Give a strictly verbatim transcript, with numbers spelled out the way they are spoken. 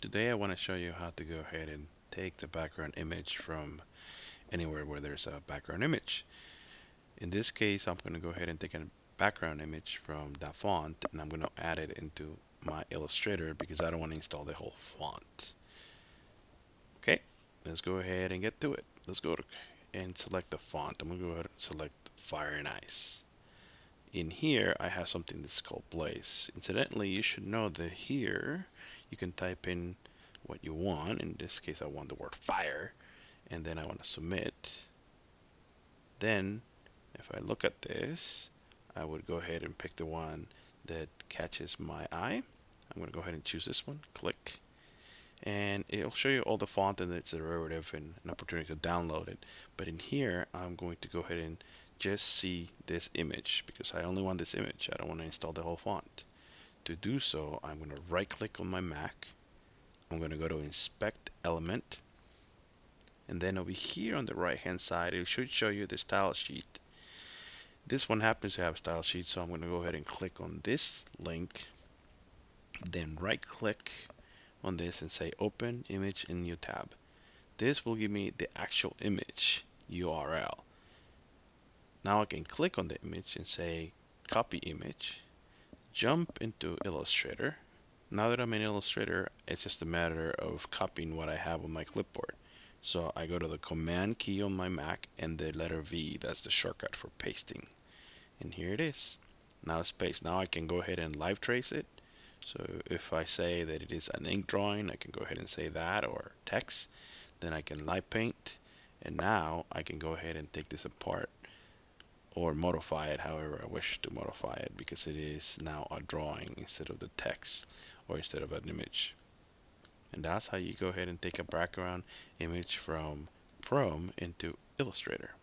Today I want to show you how to go ahead and take the background image from anywhere where there's a background image. In this case, I'm going to go ahead and take a background image from that font, and I'm going to add it into my Illustrator because I don't want to install the whole font. Okay, let's go ahead and get to it. Let's go to and select the font. I'm going to go ahead and select Fire and Ice. In here, I have something that's called Blaze. Incidentally, you should know that here you can type in what you want. In this case, I want the word fire, and then I want to submit. Then, if I look at this, I would go ahead and pick the one that catches my eye. I'm going to go ahead and choose this one. Click, and it'll show you all the font and its derivative and an opportunity to download it. But in here, I'm going to go ahead and just see this image because I only want this image. I don't want to install the whole font. To do so, I'm going to right click on my Mac. I'm going to go to Inspect Element, and then over here on the right hand side it should show you the style sheet. This one happens to have style sheet, so I'm going to go ahead and click on this link, then right click on this and say open image in new tab. This will give me the actual image U R L. Now I can click on the image and say copy image, jump into Illustrator. Now that I'm in Illustrator, it's just a matter of copying what I have on my clipboard. So I go to the command key on my Mac and the letter V, that's the shortcut for pasting. And here it is. Now space. Now I can go ahead and live trace it. So if I say that it is an ink drawing, I can go ahead and say that, or text. Then I can live paint. And now I can go ahead and take this apart, or modify it however I wish to modify it, because it is now a drawing instead of the text or instead of an image. And that's how you go ahead and take a background image from Chrome into Illustrator.